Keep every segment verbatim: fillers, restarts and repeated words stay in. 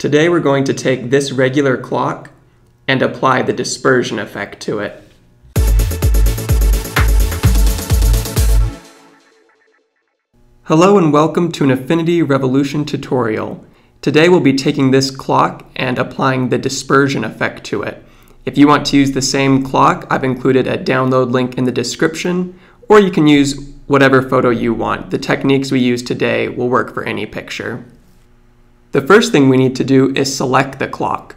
Today we're going to take this regular clock and apply the dispersion effect to it. Hello and welcome to an Affinity Revolution tutorial. Today we'll be taking this clock and applying the dispersion effect to it. If you want to use the same clock, I've included a download link in the description, or you can use whatever photo you want. The techniques we use today will work for any picture. The first thing we need to do is select the clock.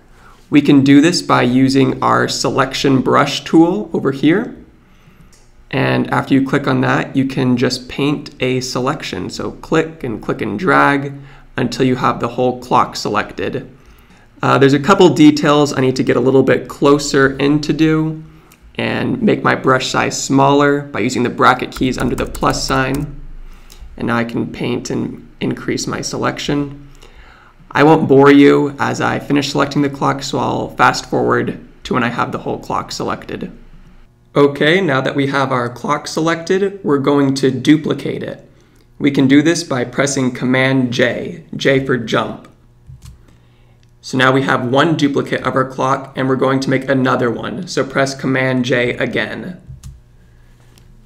We can do this by using our selection brush tool over here. And after you click on that, you can just paint a selection. So click and click and drag until you have the whole clock selected. Uh, there's a couple details I need to get a little bit closer in to do and make my brush size smaller by using the bracket keys under the plus sign. And now I can paint and increase my selection. I won't bore you as I finish selecting the clock, so I'll fast forward to when I have the whole clock selected. Okay, now that we have our clock selected, we're going to duplicate it. We can do this by pressing Command J, J for jump. So now we have one duplicate of our clock and we're going to make another one. So press Command J again.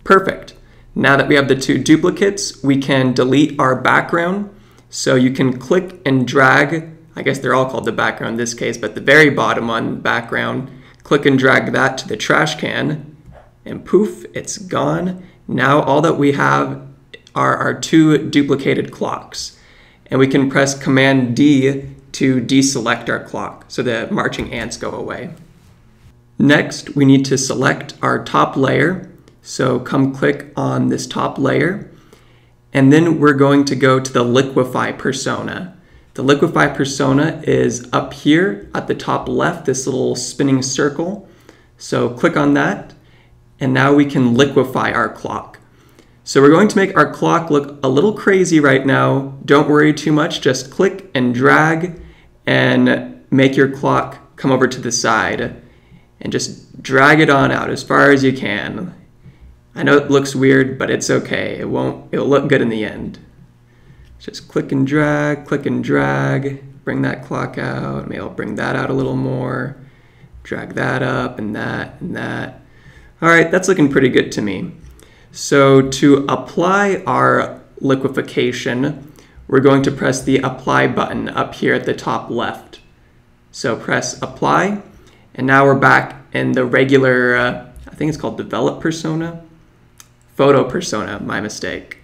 Perfect. Now that we have the two duplicates, we can delete our background. So you can click and drag, I guess they're all called the background in this case, but the very bottom on background, click and drag that to the trash can and poof, it's gone. Now all that we have are our two duplicated clocks. And we can press Command-D to deselect our clock so the marching ants go away. Next, we need to select our top layer. So come click on this top layer. And then we're going to go to the liquefy persona. The liquefy persona is up here at the top left, this little spinning circle. So click on that. And now we can liquefy our clock. So we're going to make our clock look a little crazy right now. Don't worry too much, just click and drag and make your clock come over to the side and just drag it on out as far as you can. I know it looks weird, but it's okay. It won't, it'll look good in the end. Just click and drag, click and drag, bring that clock out. Maybe I'll bring that out a little more. Drag that up and that and that. All right, that's looking pretty good to me. So to apply our liquefaction, we're going to press the apply button up here at the top left. So press apply, and now we're back in the regular, uh, I think it's called develop persona, photo persona, my mistake.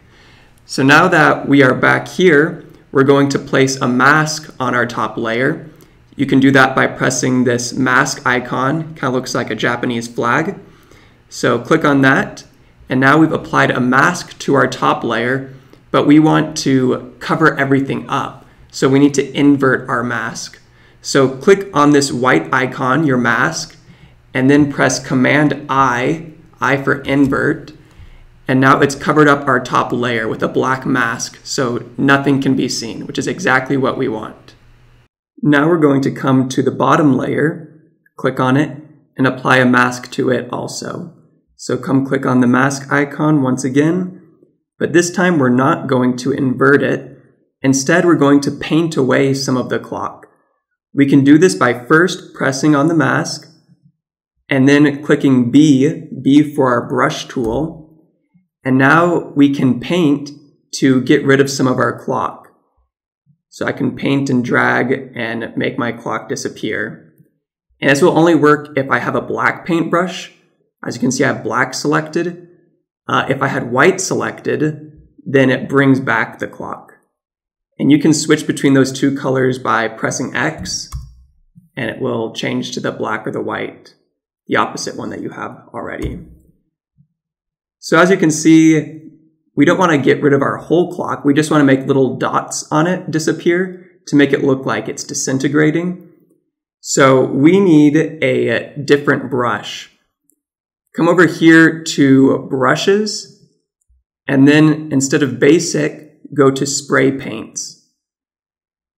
So now that we are back here, we're going to place a mask on our top layer. You can do that by pressing this mask icon, kind of looks like a Japanese flag. So click on that. And now we've applied a mask to our top layer, but we want to cover everything up. So we need to invert our mask. So click on this white icon, your mask, and then press Command-I, I for invert. And now it's covered up our top layer with a black mask, so nothing can be seen, which is exactly what we want. Now we're going to come to the bottom layer, click on it, and apply a mask to it also. So come click on the mask icon once again, but this time we're not going to invert it. Instead, we're going to paint away some of the clock. We can do this by first pressing on the mask and then clicking B, B for our brush tool. And now we can paint to get rid of some of our clock. So I can paint and drag and make my clock disappear. And this will only work if I have a black paintbrush. As you can see, I have black selected. Uh, if I had white selected, then it brings back the clock. And you can switch between those two colors by pressing X, and it will change to the black or the white, the opposite one that you have already. So as you can see, we don't want to get rid of our whole clock. We just want to make little dots on it disappear to make it look like it's disintegrating. So we need a different brush. Come over here to brushes, and then instead of basic, go to spray paints.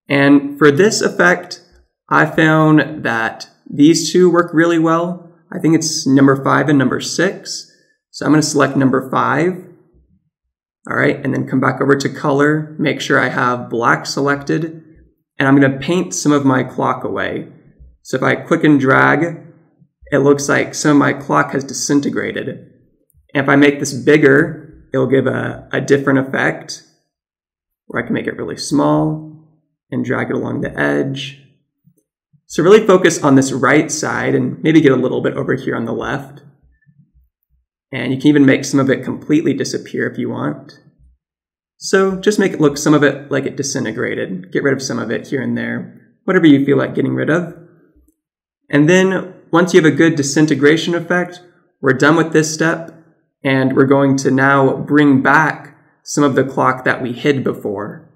And for this effect, I found that these two work really well. I think it's number five and number six. So I'm gonna select number five. All right, and then come back over to color, make sure I have black selected, and I'm going to paint some of my clock away. So if I click and drag, it looks like some of my clock has disintegrated. And if I make this bigger, it'll give a, a different effect, or I can make it really small and drag it along the edge. So really focus on this right side and maybe get a little bit over here on the left. And you can even make some of it completely disappear if you want. So just make it look some of it like it disintegrated. Get rid of some of it here and there, whatever you feel like getting rid of. And then once you have a good disintegration effect, we're done with this step, and we're going to now bring back some of the clock that we hid before.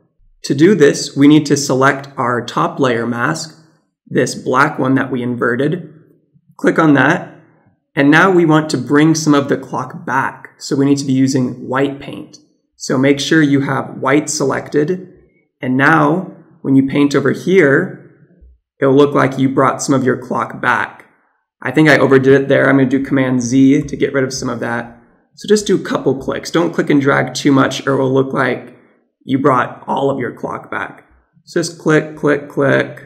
To do this, we need to select our top layer mask, this black one that we inverted. Click on that. And now we want to bring some of the clock back. So we need to be using white paint. So make sure you have white selected. And now when you paint over here, it'll look like you brought some of your clock back. I think I overdid it there. I'm going to do Command Z to get rid of some of that. So just do a couple clicks. Don't click and drag too much or it'll look like you brought all of your clock back. So just click, click, click.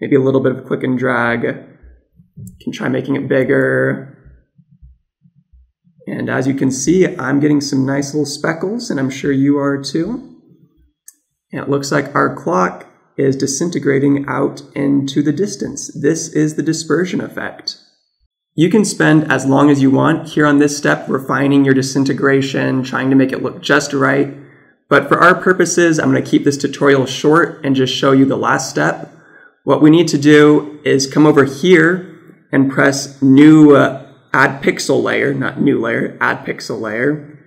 Maybe a little bit of click and drag. You can try making it bigger. And as you can see, I'm getting some nice little speckles, and I'm sure you are too. And it looks like our clock is disintegrating out into the distance. This is the dispersion effect. You can spend as long as you want here on this step, refining your disintegration, trying to make it look just right. But for our purposes, I'm going to keep this tutorial short and just show you the last step. What we need to do is come over here and press new uh, add pixel layer, not new layer, add pixel layer.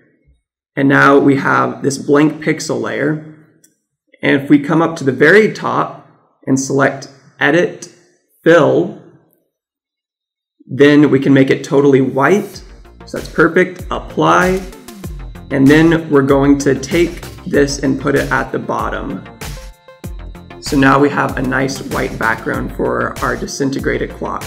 And now we have this blank pixel layer. And if we come up to the very top and select edit, fill, then we can make it totally white. So that's perfect, apply. And then we're going to take this and put it at the bottom. So now we have a nice white background for our disintegrated clock.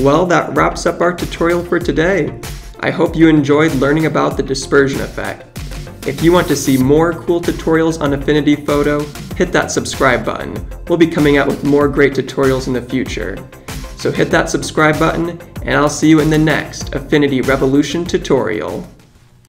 Well, that wraps up our tutorial for today. I hope you enjoyed learning about the dispersion effect. If you want to see more cool tutorials on Affinity Photo, hit that subscribe button. We'll be coming out with more great tutorials in the future. So hit that subscribe button, and I'll see you in the next Affinity Revolution tutorial.